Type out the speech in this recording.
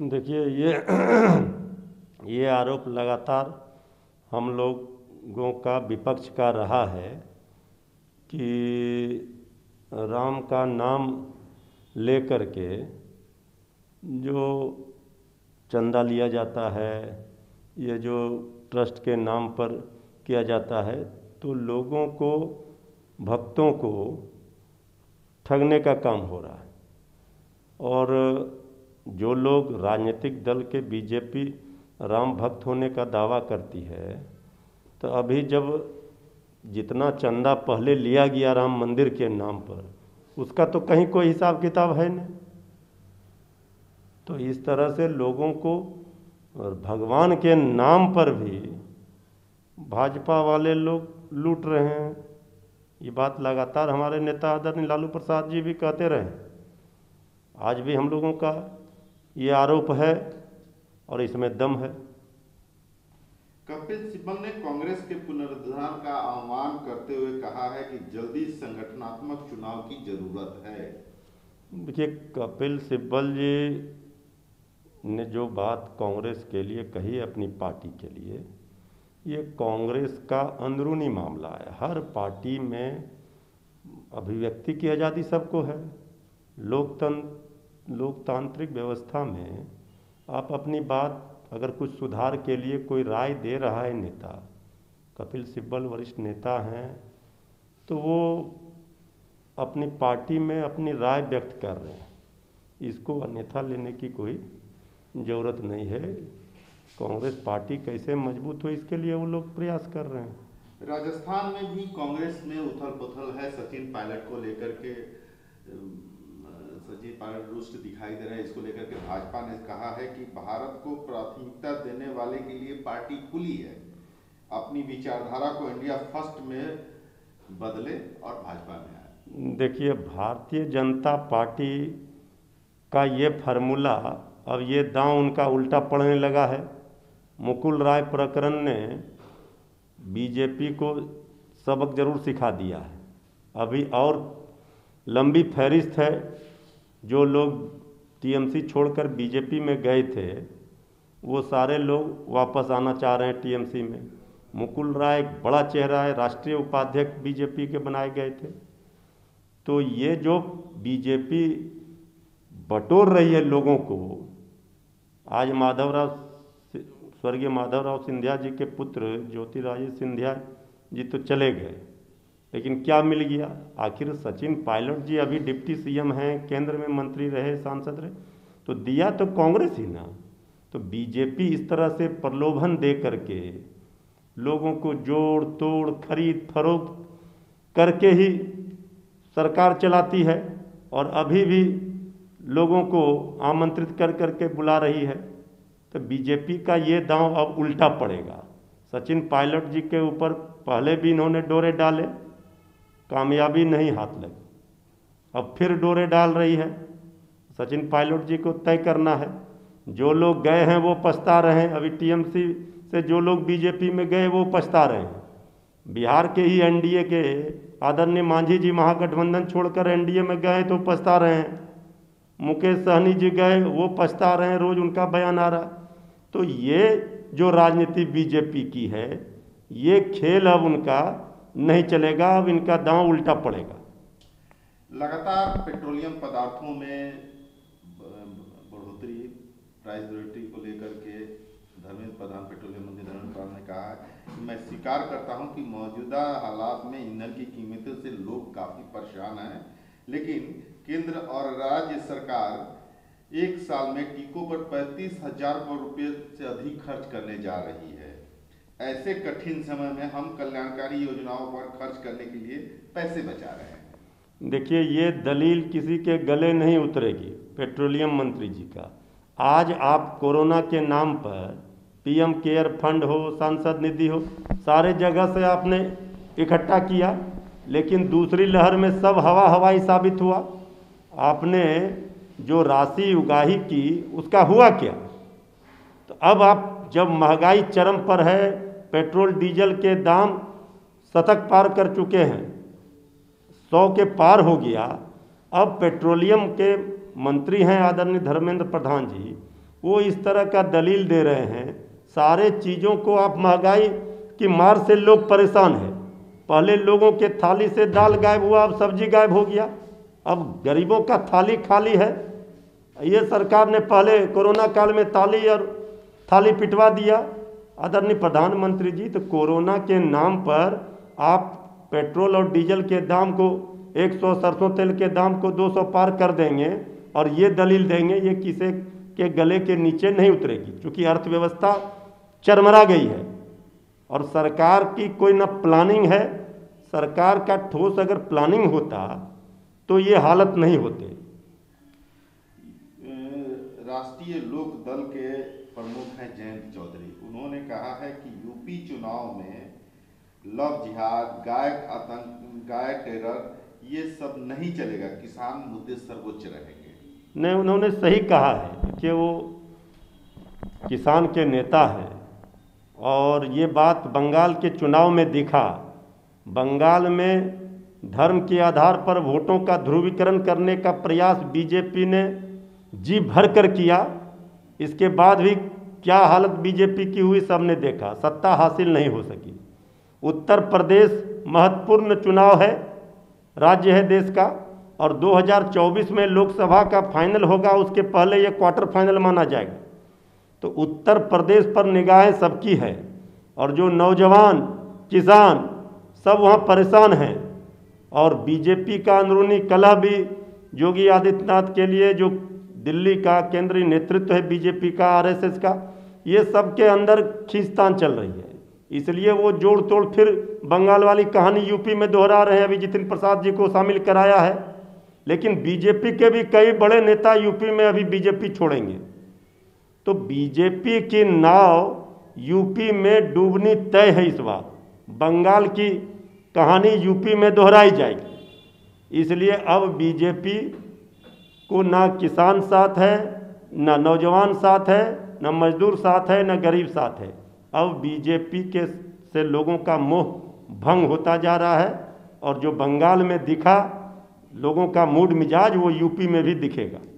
देखिए ये आरोप लगातार हम लोगों का विपक्ष का रहा है कि राम का नाम लेकर के जो चंदा लिया जाता है, ये जो ट्रस्ट के नाम पर किया जाता है, तो लोगों को, भक्तों को ठगने का काम हो रहा है। और जो लोग राजनीतिक दल के बीजेपी राम भक्त होने का दावा करती है, तो अभी जब जितना चंदा पहले लिया गया राम मंदिर के नाम पर, उसका तो कहीं कोई हिसाब किताब है नहीं। तो इस तरह से लोगों को भगवान के नाम पर भी भाजपा वाले लोग लूट रहे हैं। ये बात लगातार हमारे नेता आदरणीय लालू प्रसाद जी भी कहते रहे, आज भी हम लोगों का ये आरोप है और इसमें दम है। कपिल सिब्बल ने कांग्रेस के पुनरुद्धार का आह्वान करते हुए कहा है कि जल्दी संगठनात्मक चुनाव की जरूरत है। देखिए, कपिल सिब्बल जी ने जो बात कांग्रेस के लिए कही, अपनी पार्टी के लिए, ये कांग्रेस का अंदरूनी मामला है। हर पार्टी में अभिव्यक्ति की आज़ादी सबको है। लोकतांत्रिक व्यवस्था में आप अपनी बात, अगर कुछ सुधार के लिए कोई राय दे रहा है नेता, कपिल सिब्बल वरिष्ठ नेता हैं, तो वो अपनी पार्टी में अपनी राय व्यक्त कर रहे हैं। इसको अन्यथा लेने की कोई ज़रूरत नहीं है। कांग्रेस पार्टी कैसे मजबूत हो, इसके लिए वो लोग प्रयास कर रहे हैं। राजस्थान में भी कांग्रेस में उथल पुथल है। सचिन पायलट को लेकर के, सचिन पायलट रुष्ट दिखाई दे रहे हैं। इसको लेकर के भाजपा ने कहा है कि भारत को प्राथमिकता देने वाले के लिए पार्टी खुली है, अपनी विचारधारा को इंडिया फर्स्ट में बदले और भाजपा में आए। देखिए, भारतीय जनता पार्टी का ये फार्मूला, अब ये दांव उनका उल्टा पड़ने लगा है। मुकुल राय प्रकरण ने बीजेपी को सबक जरूर सिखा दिया है। अभी और लंबी फहरिस्त है। जो लोग टीएमसी छोड़कर बीजेपी में गए थे, वो सारे लोग वापस आना चाह रहे हैं टीएमसी में। मुकुल राय एक बड़ा चेहरा है, राष्ट्रीय उपाध्यक्ष बीजेपी के बनाए गए थे। तो ये जो बीजेपी बटोर रही है लोगों को, आज स्वर्गीय माधवराो सिंधिया जी के पुत्र ज्योतिराज सिंधिया जी तो चले गए, लेकिन क्या मिल गया? आखिर सचिन पायलट जी अभी डिप्टी सीएम हैं, केंद्र में मंत्री रहे, सांसद रहे, तो दिया तो कांग्रेस ही ना। तो बीजेपी इस तरह से प्रलोभन दे करके लोगों को जोड़ तोड़, खरीद फरोख्त करके ही सरकार चलाती है, और अभी भी लोगों को आमंत्रित कर करके बुला रही है। तो बीजेपी का ये दांव अब उल्टा पड़ेगा। सचिन पायलट जी के ऊपर पहले भी इन्होंने डोरे डाले, कामयाबी नहीं हाथ लगी, अब फिर डोरे डाल रही है। सचिन पायलट जी को तय करना है, जो लोग गए हैं वो पछता रहे हैं। अभी टीएमसी से जो लोग बीजेपी में गए वो पछता रहे हैं। बिहार के ही एनडीए के आदरणीय मांझी जी महागठबंधन छोड़कर एनडीए में गए तो पछता रहे हैं। मुकेश सहनी जी गए, वो पछता रहे हैं, रोज़ उनका बयान आ रहा। तो ये जो राजनीति बीजेपी की है, ये खेल अब उनका नहीं चलेगा। अब इनका दांव उल्टा पड़ेगा। लगातार पेट्रोलियम पदार्थों में बढ़ोतरी, प्राइस बढ़ोतरी को लेकर के धर्मेंद्र प्रधान, पेट्रोलियम मंत्री धर्मेंद्र प्रधान ने कहा कि मैं स्वीकार करता हूं कि मौजूदा हालात में ईंधन की कीमतों से लोग काफ़ी परेशान हैं, लेकिन केंद्र और राज्य सरकार एक साल में टीकों पर 35,000 करोड़ रुपये से अधिक खर्च करने जा रही है। ऐसे कठिन समय में हम कल्याणकारी योजनाओं पर खर्च करने के लिए पैसे बचा रहे हैं। देखिए, ये दलील किसी के गले नहीं उतरेगी पेट्रोलियम मंत्री जी का। आज आप कोरोना के नाम पर पीएम केयर फंड हो, सांसद निधि हो, सारे जगह से आपने इकट्ठा किया, लेकिन दूसरी लहर में सब हवा हवाई साबित हुआ। आपने जो राशि उगाही की, उसका हुआ क्या? तो अब आप, जब महंगाई चरम पर है, पेट्रोल डीजल के दाम शतक पार कर चुके हैं, 100 के पार हो गया। अब पेट्रोलियम के मंत्री हैं आदरणीय धर्मेंद्र प्रधान जी, वो इस तरह का दलील दे रहे हैं। सारे चीज़ों को आप महंगाई की मार से लोग परेशान हैं। पहले लोगों के थाली से दाल गायब हुआ, अब सब्जी गायब हो गया, अब गरीबों का थाली खाली है। ये सरकार ने पहले कोरोना काल में थाली पिटवा दिया। आदरणीय प्रधानमंत्री जी, तो कोरोना के नाम पर आप पेट्रोल और डीजल के दाम को 100, सरसों तेल के दाम को 200 पार कर देंगे और ये दलील देंगे, ये किसी के गले के नीचे नहीं उतरेगी, क्योंकि अर्थव्यवस्था चरमरा गई है और सरकार की कोई ना प्लानिंग है। सरकार का ठोस अगर प्लानिंग होता तो ये हालत नहीं होते। राष्ट्रीय लोक दल के प्रमुख हैं जयंत चौधरी, उन्होंने कहा है कि यूपी चुनाव में लव जिहाद, गायक आतंक, गायक टेरर, ये सब नहीं चलेगा, किसान मुद्दे सर्वोच्च रहेंगे। नहीं, उन्होंने सही कहा है कि वो किसान के नेता है और ये बात बंगाल के चुनाव में दिखा। बंगाल में धर्म के आधार पर वोटों का ध्रुवीकरण करने का प्रयास बीजेपी ने जी भर कर किया। इसके बाद भी क्या हालत बीजेपी की हुई सबने देखा, सत्ता हासिल नहीं हो सकी। उत्तर प्रदेश महत्वपूर्ण चुनाव है, राज्य है देश का, और 2024 में लोकसभा का फाइनल होगा, उसके पहले ये क्वार्टर फाइनल माना जाएगा। तो उत्तर प्रदेश पर निगाहें सबकी है और जो नौजवान किसान सब वहाँ परेशान हैं। और बीजेपी का अंदरूनी कलह भी योगी आदित्यनाथ के लिए, जो दिल्ली का केंद्रीय नेतृत्व है बीजेपी का, आरएसएस का, ये सबके अंदर खींचतान चल रही है। इसलिए वो जोड़ तोड़ फिर बंगाल वाली कहानी यूपी में दोहरा रहे हैं। अभी जितेंद्र प्रसाद जी को शामिल कराया है, लेकिन बीजेपी के भी कई बड़े नेता यूपी में अभी बीजेपी छोड़ेंगे। तो बीजेपी की नाव यूपी में डूबनी तय है। इस बार बंगाल की कहानी यूपी में दोहराई जाएगी। इसलिए अब बीजेपी को ना किसान साथ है, ना नौजवान साथ है, ना मजदूर साथ है, ना गरीब साथ है। अब बीजेपी के से लोगों का मोह भंग होता जा रहा है और जो बंगाल में दिखा लोगों का मूड मिजाज, वो यूपी में भी दिखेगा।